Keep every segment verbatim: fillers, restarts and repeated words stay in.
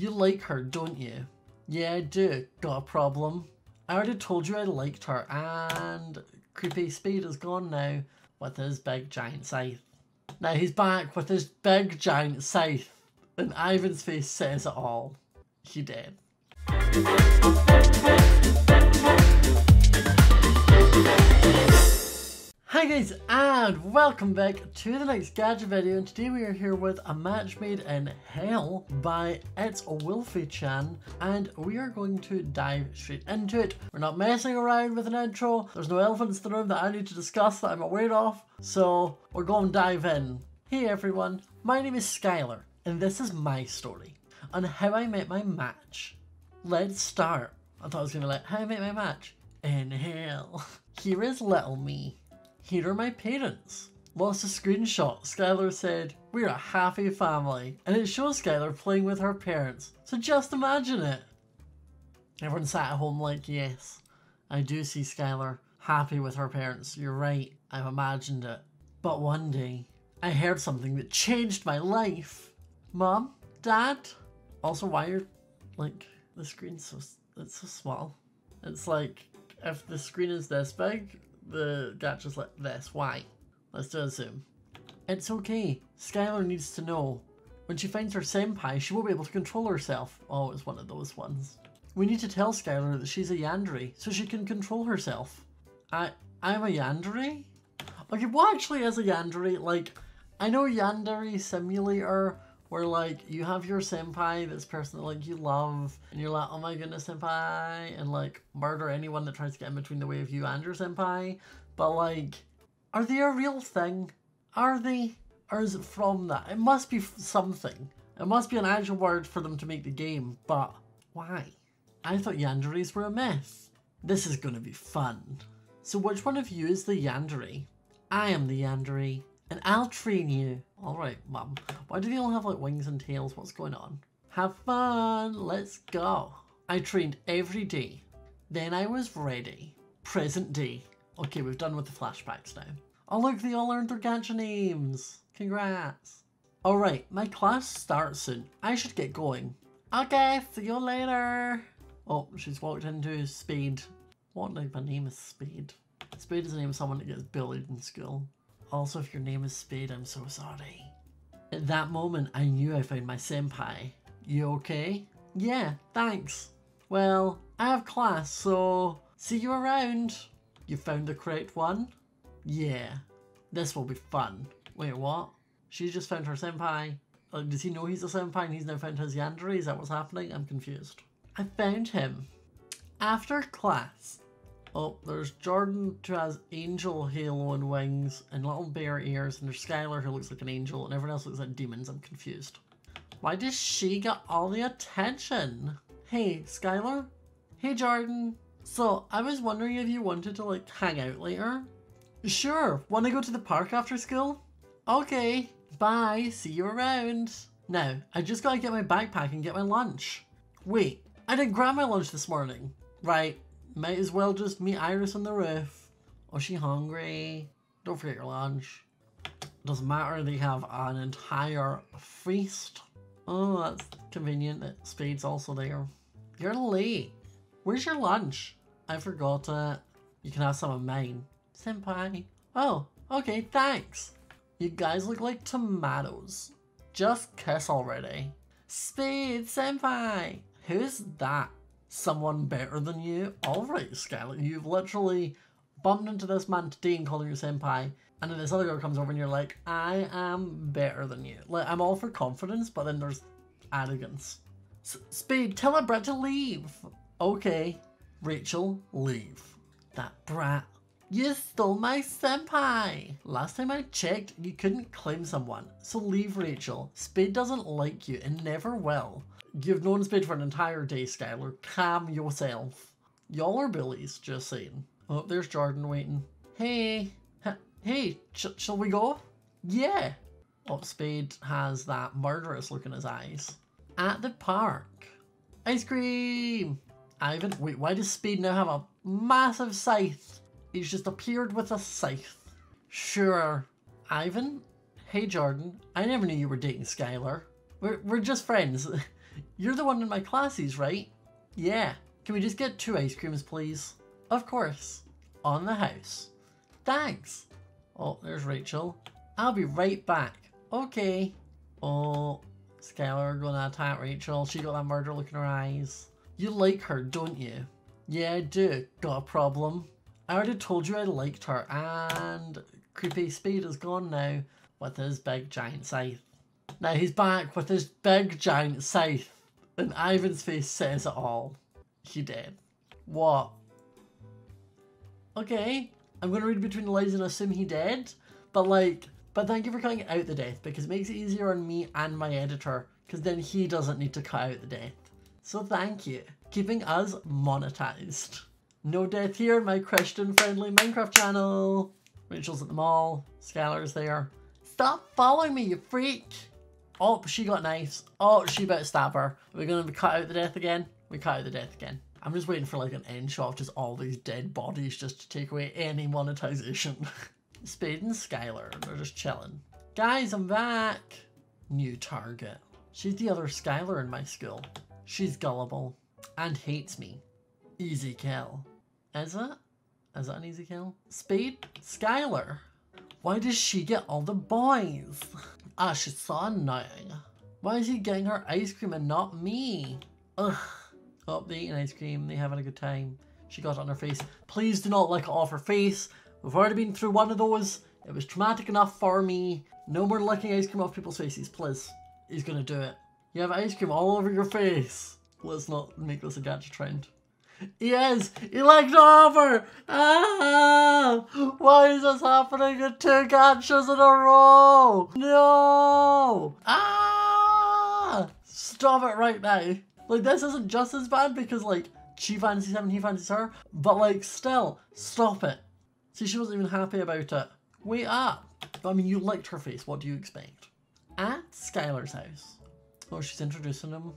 You like her, don't you? Yeah, I do. Got a problem? I already told you I liked her, and creepy Speed is gone now with his big giant scythe. Now he's back with his big giant scythe, and Ivan's face says it all. He did. Hi guys, and welcome back to the next gadget video, and today we are here with a match made in hell by It's Wolfie Chan, and we are going to dive straight into it. We're not messing around with an intro. There's no elephants in the room that I need to discuss that I'm aware of, so we're going to dive in. Hey everyone, my name is Skylar, and this is my story on how I met my match. Let's start. I thought I was gonna let how I met my match in hell. Here is little me. Here are my parents. Lost a screenshot. Skylar said, "We're a happy family." And it shows Skylar playing with her parents. So just imagine it. Everyone sat at home like, yes, I do see Skylar happy with her parents. You're right. I've imagined it. But one day, I heard something that changed my life. Mom? Dad? Also, why are, like, the screen's so, it's so small. It's like, if the screen is this big, the gadget's like this. Why? Let's do a zoom. It's okay. Skylar needs to know. When she finds her senpai, she won't be able to control herself. Oh, it's one of those ones. We need to tell Skylar that she's a Yandere so she can control herself. I, I'm a Yandere? Okay, what actually is a Yandere? Like, I know Yandere Simulator, where like, you have your senpai, this person that like you love, and you're like, oh my goodness, senpai, and like, murder anyone that tries to get in between the way of you and your senpai. But like, are they a real thing? Are they? Or is it from that? It must be something. It must be an actual word for them to make the game, but why? I thought yanderes were a myth. This is gonna be fun. So which one of you is the Yandere? I am the Yandere. And I'll train you. Alright, Mum. Why do they all have like wings and tails? What's going on? Have fun. Let's go. I trained every day. Then I was ready. Present day. Okay, we've done with the flashbacks now. Oh look, they all earned their gadget names. Congrats. Alright, my class starts soon. I should get going. Okay, see you later. Oh, she's walked into Spade. What, like, my name is Spade? Spade is the name of someone that gets bullied in school. Also, if your name is Spade, I'm so sorry. At that moment, I knew I found my senpai. You okay? Yeah, thanks. Well, I have class, so see you around. You found the correct one? Yeah. This will be fun. Wait, what? She just found her senpai. Like, does he know he's a senpai and he's now found his Yandere? Is that what's happening? I'm confused. I found him. After class. Oh, there's Jordan who has angel halo and wings and little bear ears, and there's Skylar who looks like an angel, and everyone else looks like demons. I'm confused. Why does she get all the attention? Hey, Skylar? Hey, Jordan. So, I was wondering if you wanted to, like, hang out later? Sure. Want to go to the park after school? Okay. Bye. See you around. Now, I just gotta get my backpack and get my lunch. Wait, I didn't grab my lunch this morning. Right. Might as well just meet Iris on the roof. Oh, she hungry? Don't forget your lunch. Doesn't matter, they have an entire feast. Oh, that's convenient that Spade's also there. You're late. Where's your lunch? I forgot it. You can have some of mine. Senpai. Oh, okay, thanks. You guys look like tomatoes. Just kiss already. Spade, senpai. Who's that? Someone better than you? Alright, Skylar, you've literally bumped into this man today and calling you senpai, and then this other girl comes over and you're like, I am better than you. Like, I'm all for confidence, but then there's arrogance. S Spade, tell that brat to leave! Okay, Rachel, leave. That brat. You stole my senpai! Last time I checked, you couldn't claim someone, so leave, Rachel. Spade doesn't like you and never will. You've known Spade for an entire day, Skylar. Calm yourself. Y'all are bullies, just saying. Oh, there's Jordan waiting. Hey. H hey, sh shall we go? Yeah. Oh, Spade has that murderous look in his eyes. At the park. Ice cream. Ivan, wait, why does Spade now have a massive scythe? He's just appeared with a scythe. Sure. Ivan? Hey, Jordan. I never knew you were dating Skylar. We're, we're just friends. You're the one in my classies, right? Yeah. Can we just get two ice creams, please? Of course. On the house. Thanks. Oh, there's Rachel. I'll be right back. Okay. Oh, Skylar gonna attack Rachel. She got that murder look in her eyes. You like her, don't you? Yeah, I do. Got a problem. I already told you I liked her, and Creepy Speed is gone now with his big giant scythe. Now he's back with his big giant scythe, and Ivan's face says it all. He did. What? Okay, I'm gonna read between the lines and assume he did, but like, but thank you for cutting out the death because it makes it easier on me and my editor because then he doesn't need to cut out the death. So thank you, keeping us monetized. No death here in my Christian-friendly Minecraft channel. Rachel's at the mall, Skylar's there. Stop following me, you freak! Oh, she got knives. Oh, she about to stab her. We're gonna cut out the death again. We cut out the death again. I'm just waiting for like an end shot of just all these dead bodies just to take away any monetization. Spade and Skylar, they're just chilling. Guys, I'm back! New target. She's the other Skylar in my school. She's gullible and hates me. Easy kill. Is it? Is that an easy kill? Spade? Skylar? Why does she get all the boys? Ah, she's so annoying. Why is he getting her ice cream and not me? Ugh. Oh, they're eating ice cream. They're having a good time. She got it on her face. Please do not lick it off her face. We've already been through one of those. It was traumatic enough for me. No more licking ice cream off people's faces, please. He's gonna do it. You have ice cream all over your face. Let's not make this a gadget trend. Yes, he licked over! Ah! Why is this happening in two gachas in a row? No! Ah! Stop it right now. Like, this isn't just as bad because, like, she fancies him and he fancies her, but, like, still, stop it. See, she wasn't even happy about it. Wait up. I mean, you licked her face. What do you expect? At Skylar's house. Oh, she's introducing him.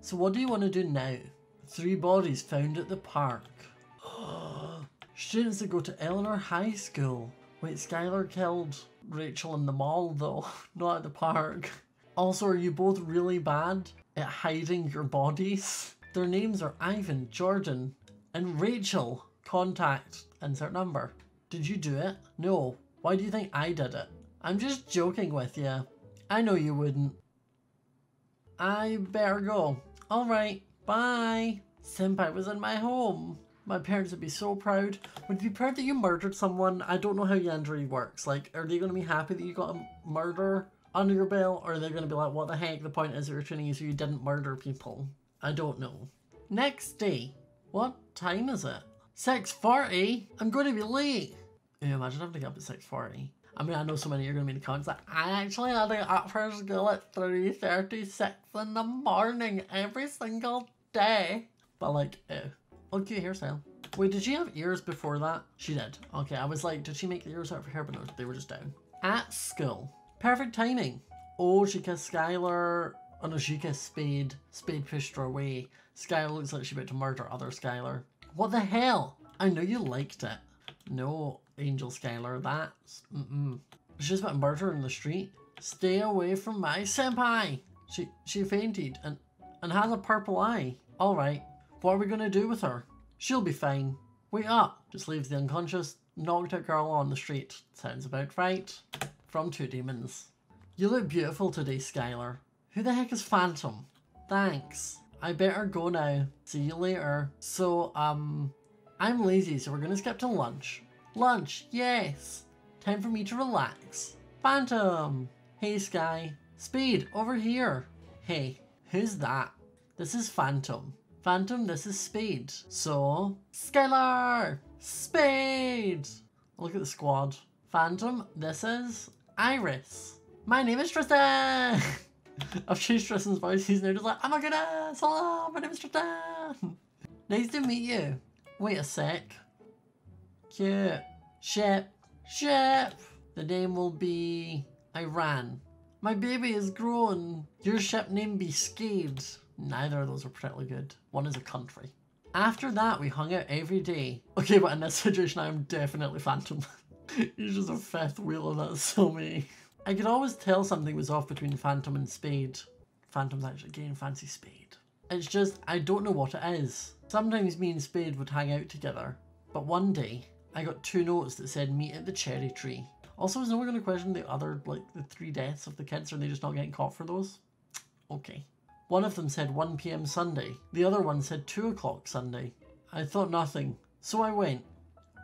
So what do you want to do now? Three bodies found at the park. Students that go to Eleanor High School. Wait, Skylar killed Rachel in the mall though, not at the park. Also, are you both really bad at hiding your bodies? Their names are Ivan, Jordan, and Rachel. Contact, insert number. Did you do it? No. Why do you think I did it? I'm just joking with you. I know you wouldn't. I better go. Alright. Bye! Senpai was in my home. My parents would be so proud. Would you be proud that you murdered someone? I don't know how Yandere works. Like, are they going to be happy that you got a murder under your belt? Or are they going to be like, what the heck? The point is that you're training so you didn't murder people. I don't know. Next day. What time is it? six forty? I'm going to be late. Yeah, imagine having to get up at six forty. I mean, I know so many of you are going to be in the comments that I actually had to get up for school at three thirty-six in the morning every single day. But like, ew. Oh, cute hairstyle. Wait, did she have ears before that? She did. Okay, I was like, did she make the ears out of her hair? But no, they were just down. At school. Perfect timing. Oh, she kissed Skylar. Oh no, she kissed Spade. Spade pushed her away. Skylar looks like she's about to murder other Skylar. What the hell? I know you liked it. No. Angel Skylar, that's mm-mm. She's about murder in the street. Stay away from my senpai. She she fainted and and has a purple eye. All right, what are we gonna do with her? She'll be fine. Wait up. Just leaves the unconscious, knocked out girl on the street. Sounds about right. From Two Demons. You look beautiful today, Skylar. Who the heck is Phantom? Thanks. I better go now. See you later. So um, I'm lazy, so we're gonna skip to lunch. Lunch, yes. Time for me to relax. Phantom. Hey, Sky. Spade, over here. Hey, who's that? This is Phantom. Phantom, this is Spade. So, Skylar. Spade. Look at the squad. Phantom, this is Iris. My name is Tristan. I've changed Tristan's voice. He's now just like, oh my goodness, hello, my name is Tristan. Nice to meet you. Wait a sec. Cute. Ship. Ship. The name will be Iran. My baby is grown. Your ship name be Skade. Neither of those are particularly good. One is a country. After that, we hung out every day. Okay, but in this situation, I'm definitely Phantom. He's just a fifth wheel of that, so me. I could always tell something was off between Phantom and Spade. Phantom's actually getting fancy Spade. It's just, I don't know what it is. Sometimes me and Spade would hang out together, but one day I got two notes that said meet at the cherry tree. Also, is no one going to question the other, like the three deaths of the kids? Are they just not getting caught for those? Okay. One of them said one p m Sunday. The other one said two o'clock Sunday. I thought nothing, so I went.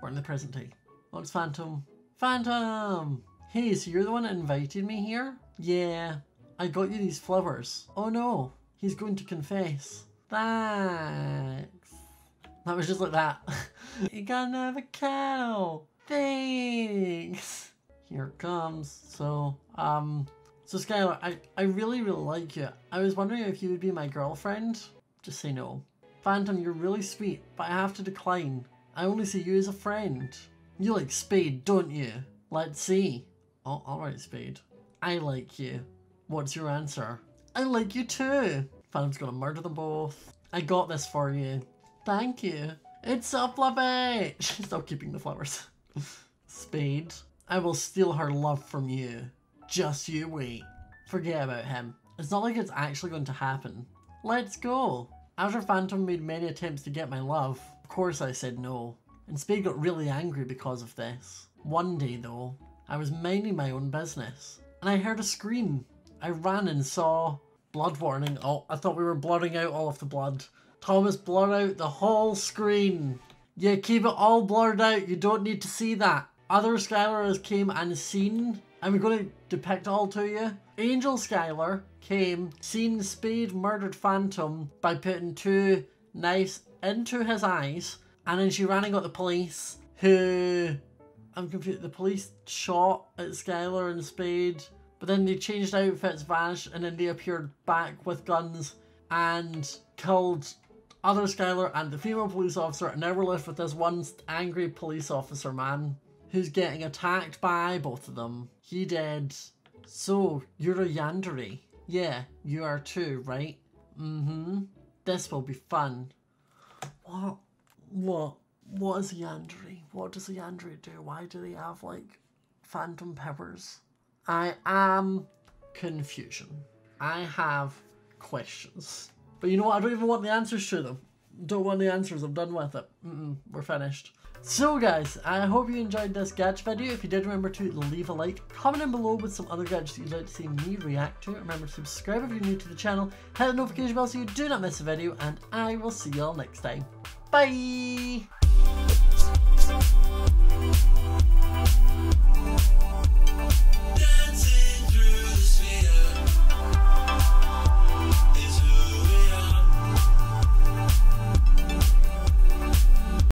We're in the present day. Looks Phantom. Phantom! Hey, so you're the one that invited me here? Yeah. I got you these flowers. Oh no, he's going to confess. Thanks. That was just like that. You got an avocado. Thanks. Here it comes. So, um, so Skylar, I, I really, really like you. I was wondering if you would be my girlfriend. Just say no. Phantom, you're really sweet, but I have to decline. I only see you as a friend. You like Spade, don't you? Let's see. Oh, alright, Spade. I like you. What's your answer? I like you too. Phantom's gonna murder them both. I got this for you. Thank you. It's a floppy! She's still keeping the flowers. Spade, I will steal her love from you. Just you wait. Forget about him. It's not like it's actually going to happen. Let's go. After Phantom made many attempts to get my love, of course I said no. And Spade got really angry because of this. One day though, I was minding my own business and I heard a scream. I ran and saw blood warning. Oh, I thought we were blurring out all of the blood. Thomas, blur out the whole screen. Yeah, keep it all blurred out. You don't need to see that. Other Skylers came and seen. I'm going to depict all to you. Angel Skylar came, seen Spade murdered Phantom by putting two knives into his eyes. And then she ran and got the police who... I'm confused. The police shot at Skylar and Spade. But then they changed outfits, vanished, and then they appeared back with guns and killed other Skylar and the female police officer, and now we're left with this one angry police officer man who's getting attacked by both of them. He dead. So, you're a Yandere. Yeah, you are too, right? Mm-hmm. This will be fun. What? What? What is a Yandere? What does a Yandere do? Why do they have, like, phantom powers? I am confusion. I have questions. But you know what? I don't even want the answers to them. Don't want the answers. I'm done with it. Mm-mm, we're finished. So guys, I hope you enjoyed this gadget video. If you did, remember to leave a like. Comment down below with some other gadgets that you'd like to see me react to. Remember to subscribe if you're new to the channel. Hit the notification bell so you do not miss a video. And I will see you all next time. Bye!